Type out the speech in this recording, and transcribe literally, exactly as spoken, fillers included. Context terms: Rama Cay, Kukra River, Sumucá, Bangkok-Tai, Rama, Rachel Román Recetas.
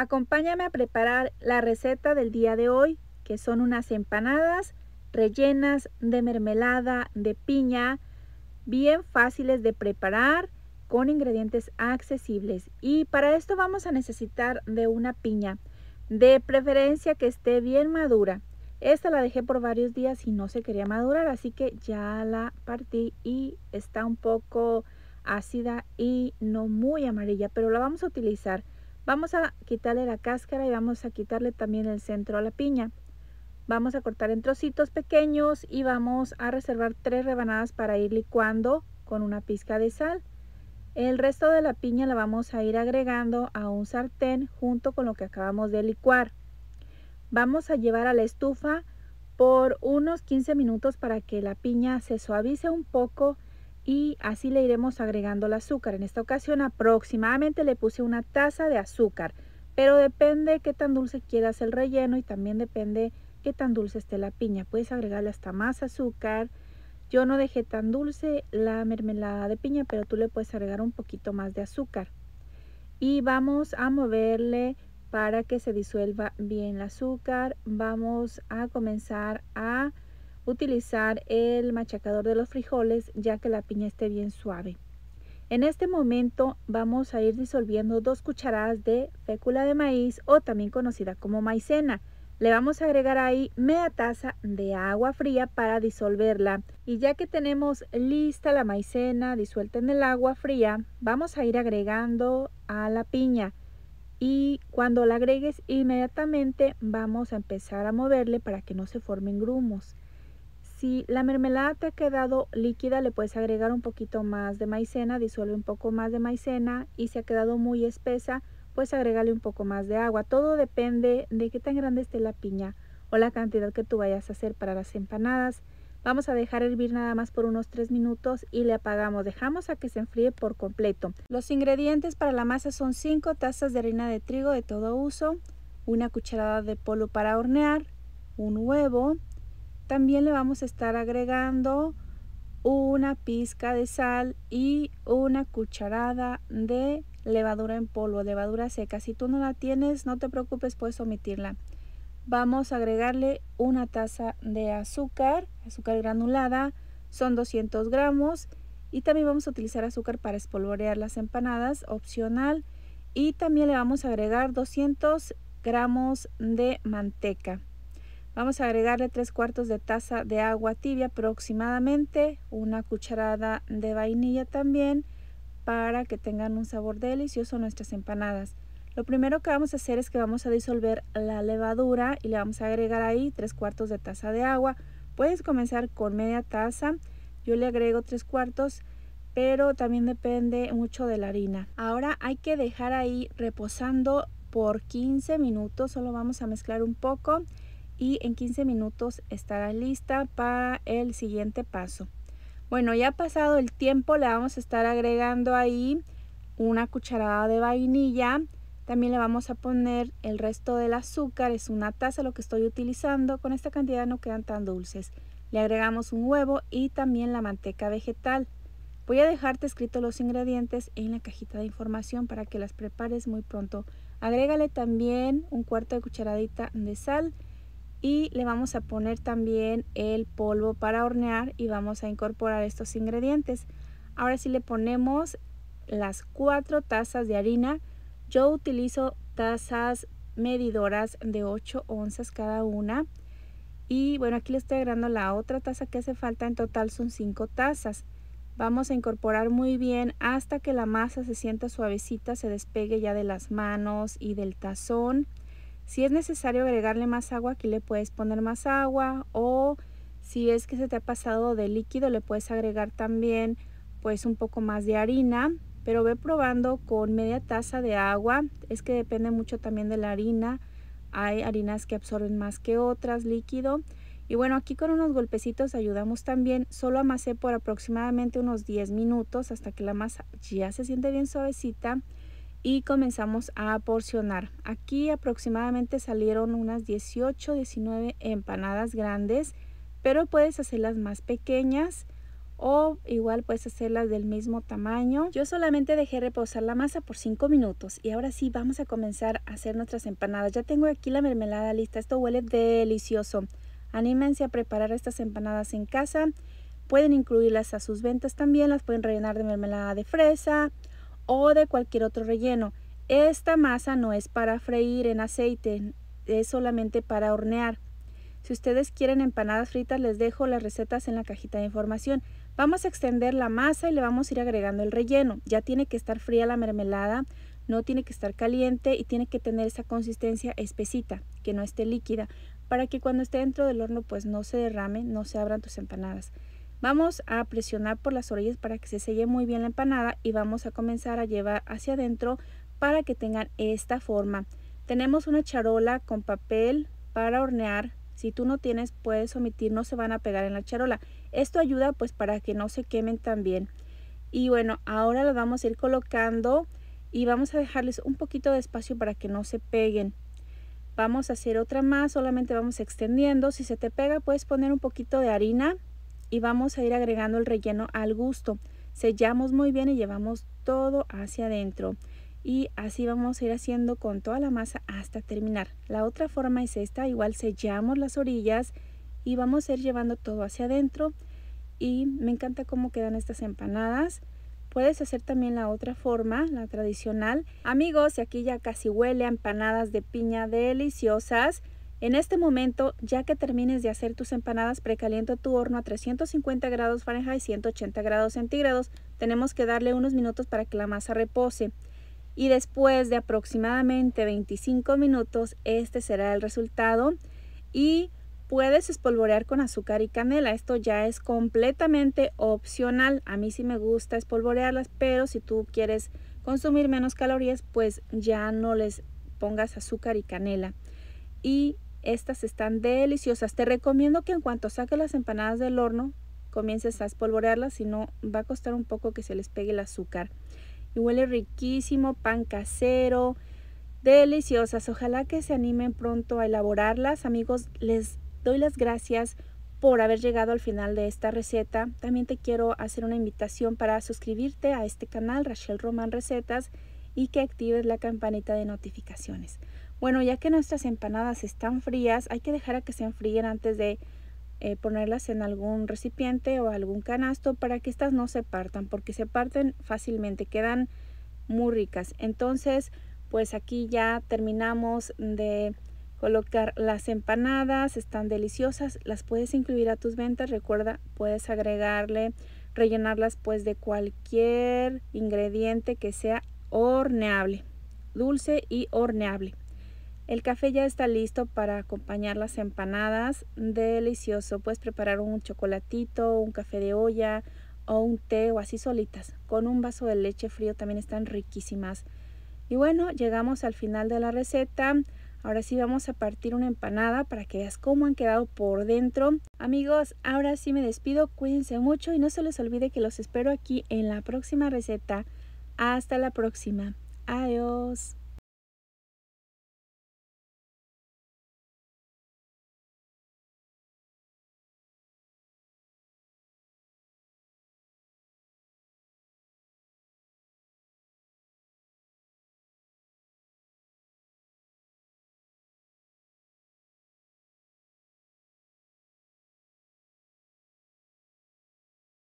Acompáñame a preparar la receta del día de hoy, que son unas empanadas rellenas de mermelada de piña, bien fáciles de preparar, con ingredientes accesibles. Y para esto vamos a necesitar de una piña, de preferencia que esté bien madura. Esta la dejé por varios días y no se quería madurar, así que ya la partí y está un poco ácida y no muy amarilla, pero la vamos a utilizar. Vamos a quitarle la cáscara y vamos a quitarle también el centro a la piña. Vamos a cortar en trocitos pequeños y vamos a reservar tres rebanadas para ir licuando con una pizca de sal. El resto de la piña la vamos a ir agregando a un sartén junto con lo que acabamos de licuar. Vamos a llevar a la estufa por unos quince minutos para que la piña se suavice un poco y así le iremos agregando el azúcar. En esta ocasión aproximadamente le puse una taza de azúcar, pero depende qué tan dulce quieras el relleno y también depende qué tan dulce esté la piña. Puedes agregarle hasta más azúcar. Yo no dejé tan dulce la mermelada de piña, pero tú le puedes agregar un poquito más de azúcar. Y vamos a moverle para que se disuelva bien el azúcar. Vamos a comenzar a utilizar el machacador de los frijoles ya que la piña esté bien suave. En este momento vamos a ir disolviendo dos cucharadas de fécula de maíz o también conocida como maicena. Le vamos a agregar ahí media taza de agua fría para disolverla. Y ya que tenemos lista la maicena disuelta en el agua fría, vamos a ir agregando a la piña. Y cuando la agregues inmediatamente vamos a empezar a moverle para que no se formen grumos. Si la mermelada te ha quedado líquida, le puedes agregar un poquito más de maicena, disuelve un poco más de maicena y si ha quedado muy espesa, pues agregarle un poco más de agua. Todo depende de qué tan grande esté la piña o la cantidad que tú vayas a hacer para las empanadas. Vamos a dejar hervir nada más por unos tres minutos y le apagamos. Dejamos a que se enfríe por completo. Los ingredientes para la masa son cinco tazas de harina de trigo de todo uso, una cucharada de polvo para hornear, un huevo. También le vamos a estar agregando una pizca de sal y una cucharada de levadura en polvo, levadura seca. Si tú no la tienes, no te preocupes, puedes omitirla. Vamos a agregarle una taza de azúcar, azúcar granulada, son doscientos gramos. Y también vamos a utilizar azúcar para espolvorear las empanadas, opcional. Y también le vamos a agregar doscientos gramos de manteca. Vamos a agregarle tres cuartos de taza de agua tibia aproximadamente, una cucharada de vainilla también, para que tengan un sabor delicioso nuestras empanadas. Lo primero que vamos a hacer es que vamos a disolver la levadura y le vamos a agregar ahí tres cuartos de taza de agua. Puedes comenzar con media taza, yo le agrego tres cuartos, pero también depende mucho de la harina. Ahora hay que dejar ahí reposando por quince minutos, solo vamos a mezclar un poco y en quince minutos estará lista para el siguiente paso. Bueno, ya pasado el tiempo le vamos a estar agregando ahí una cucharada de vainilla. También le vamos a poner el resto del azúcar, es una taza lo que estoy utilizando. Con esta cantidad no quedan tan dulces. Le agregamos un huevo y también la manteca vegetal. Voy a dejarte escritos los ingredientes en la cajita de información para que las prepares muy pronto. Agrégale también un cuarto de cucharadita de sal. Y le vamos a poner también el polvo para hornear y vamos a incorporar estos ingredientes. Ahora sí le ponemos las cuatro tazas de harina. Yo utilizo tazas medidoras de ocho onzas cada una. Y bueno, aquí le estoy agregando la otra taza que hace falta. En total son cinco tazas. Vamos a incorporar muy bien hasta que la masa se sienta suavecita, se despegue ya de las manos y del tazón. Si es necesario agregarle más agua, aquí le puedes poner más agua, o si es que se te ha pasado de líquido, le puedes agregar también pues un poco más de harina, pero ve probando con media taza de agua. Es que depende mucho también de la harina, hay harinas que absorben más que otras líquido. Y bueno, aquí con unos golpecitos ayudamos también. Solo amasé por aproximadamente unos diez minutos hasta que la masa ya se siente bien suavecita. Y comenzamos a porcionar. Aquí aproximadamente salieron unas dieciocho, diecinueve empanadas grandes, pero puedes hacerlas más pequeñas o igual puedes hacerlas del mismo tamaño. Yo solamente dejé reposar la masa por cinco minutos y ahora sí vamos a comenzar a hacer nuestras empanadas. Ya tengo aquí la mermelada lista, esto huele delicioso. Anímense a preparar estas empanadas en casa, pueden incluirlas a sus ventas también, las pueden rellenar de mermelada de fresa o de cualquier otro relleno. Esta masa no es para freír en aceite, es solamente para hornear. Si ustedes quieren empanadas fritas, les dejo las recetas en la cajita de información. Vamos a extender la masa y le vamos a ir agregando el relleno. Ya tiene que estar fría la mermelada, no tiene que estar caliente y tiene que tener esa consistencia espesita, que no esté líquida, para que cuando esté dentro del horno pues no se derrame, no se abran tus empanadas. Vamos a presionar por las orillas para que se selle muy bien la empanada y vamos a comenzar a llevar hacia adentro para que tengan esta forma. Tenemos una charola con papel para hornear. Si tú no tienes, puedes omitir, no se van a pegar en la charola. Esto ayuda pues para que no se quemen también. Y bueno, ahora las vamos a ir colocando y vamos a dejarles un poquito de espacio para que no se peguen. Vamos a hacer otra más, solamente vamos extendiendo. Si se te pega, puedes poner un poquito de harina y vamos a ir agregando el relleno al gusto. Sellamos muy bien y llevamos todo hacia adentro. Y así vamos a ir haciendo con toda la masa hasta terminar. La otra forma es esta, igual sellamos las orillas y vamos a ir llevando todo hacia adentro. Y me encanta cómo quedan estas empanadas. Puedes hacer también la otra forma, la tradicional. Amigos, aquí ya casi huele a empanadas de piña deliciosas. En este momento, ya que termines de hacer tus empanadas, precalienta tu horno a trescientos cincuenta grados Fahrenheit y ciento ochenta grados centígrados. Tenemos que darle unos minutos para que la masa repose. Y después de aproximadamente veinticinco minutos, este será el resultado. Y puedes espolvorear con azúcar y canela. Esto ya es completamente opcional. A mí sí me gusta espolvorearlas, pero si tú quieres consumir menos calorías, pues ya no les pongas azúcar y canela. Y estas están deliciosas. Te recomiendo que en cuanto saques las empanadas del horno, comiences a espolvorearlas, si no va a costar un poco que se les pegue el azúcar. Y huele riquísimo, pan casero, deliciosas. Ojalá que se animen pronto a elaborarlas. Amigos, les doy las gracias por haber llegado al final de esta receta. También te quiero hacer una invitación para suscribirte a este canal, Rachel Román Recetas, y que actives la campanita de notificaciones. Bueno, ya que nuestras empanadas están frías, hay que dejar a que se enfríen antes de Eh, ponerlas en algún recipiente o algún canasto para que estas no se partan, porque se parten fácilmente, quedan muy ricas. Entonces pues aquí ya terminamos de colocar las empanadas, están deliciosas, las puedes incluir a tus ventas. Recuerda, puedes agregarle, rellenarlas pues de cualquier ingrediente que sea horneable, dulce y horneable. El café ya está listo para acompañar las empanadas, delicioso. Puedes preparar un chocolatito, un café de olla o un té, o así solitas. Con un vaso de leche frío también están riquísimas. Y bueno, llegamos al final de la receta. Ahora sí vamos a partir una empanada para que veas cómo han quedado por dentro. Amigos, ahora sí me despido, cuídense mucho y no se les olvide que los espero aquí en la próxima receta. Hasta la próxima. Adiós.